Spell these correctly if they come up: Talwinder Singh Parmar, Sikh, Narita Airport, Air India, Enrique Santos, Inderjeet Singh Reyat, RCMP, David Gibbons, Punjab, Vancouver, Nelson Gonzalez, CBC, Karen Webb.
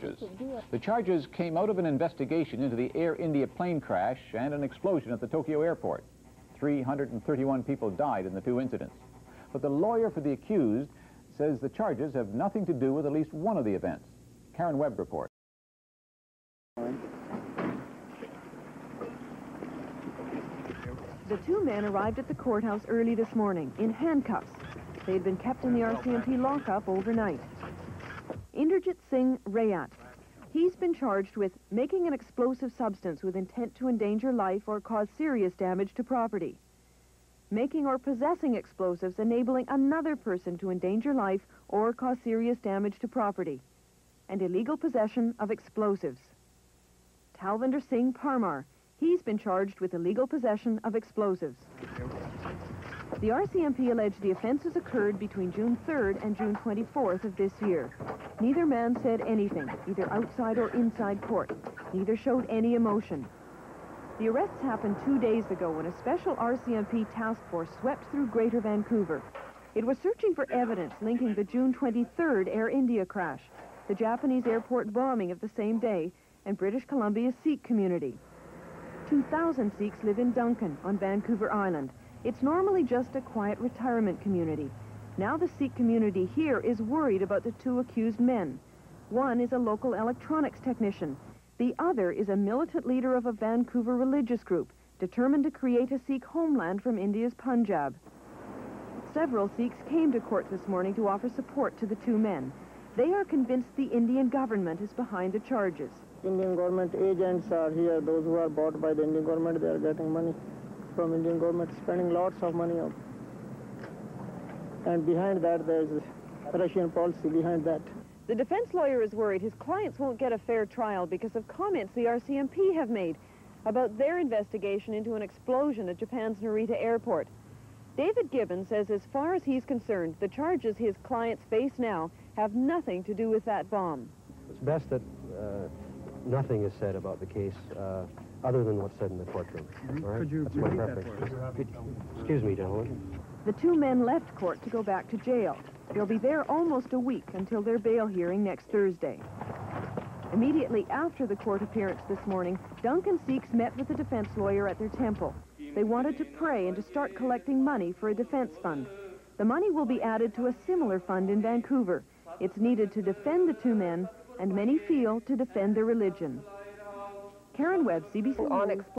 charges. The charges came out of an investigation into the Air India plane crash and an explosion at the Tokyo airport. 331 people died in the two incidents. But the lawyer for the accused says the charges have nothing to do with at least one of the events. Karen Webb reports. The two men arrived at the courthouse early this morning in handcuffs. They'd been kept in the RCMP lockup overnight. Inderjeet Singh Reyat. He's been charged with making an explosive substance with intent to endanger life or cause serious damage to property, making or possessing explosives enabling another person to endanger life or cause serious damage to property, and illegal possession of explosives. Talwinder Singh Parmar, he's been charged with illegal possession of explosives. The RCMP alleged the offenses occurred between June 3rd and June 24th of this year. Neither man said anything, either outside or inside court. Neither showed any emotion. The arrests happened 2 days ago when a special RCMP task force swept through Greater Vancouver. It was searching for evidence linking the June 23rd Air India crash, the Japanese airport bombing of the same day, and British Columbia's Sikh community. 2,000 Sikhs live in Duncan on Vancouver Island. It's normally just a quiet retirement community. Now the Sikh community here is worried about the two accused men. One is a local electronics technician. The other is a militant leader of a Vancouver religious group, determined to create a Sikh homeland from India's Punjab. Several Sikhs came to court this morning to offer support to the two men. They are convinced the Indian government is behind the charges. Indian government agents are here, those who are bought by the Indian government, they are getting money from Indian government, spending lots of money. And behind that, there is Russian policy behind that. The defense lawyer is worried his clients won't get a fair trial because of comments the RCMP have made about their investigation into an explosion at Japan's Narita Airport. David Gibbons says as far as he's concerned, the charges his clients face now have nothing to do with that bomb. It's best that nothing is said about the case other than what's said in the courtroom. Right? Could you That's my preference. Excuse me, gentlemen. The two men left court to go back to jail. They'll be there almost a week until their bail hearing next Thursday. Immediately after the court appearance this morning, Duncan Sikhs met with the defense lawyer at their temple. They wanted to pray and to start collecting money for a defense fund. The money will be added to a similar fund in Vancouver. It's needed to defend the two men, and many feel to defend their religion. Karen Webb, CBC News.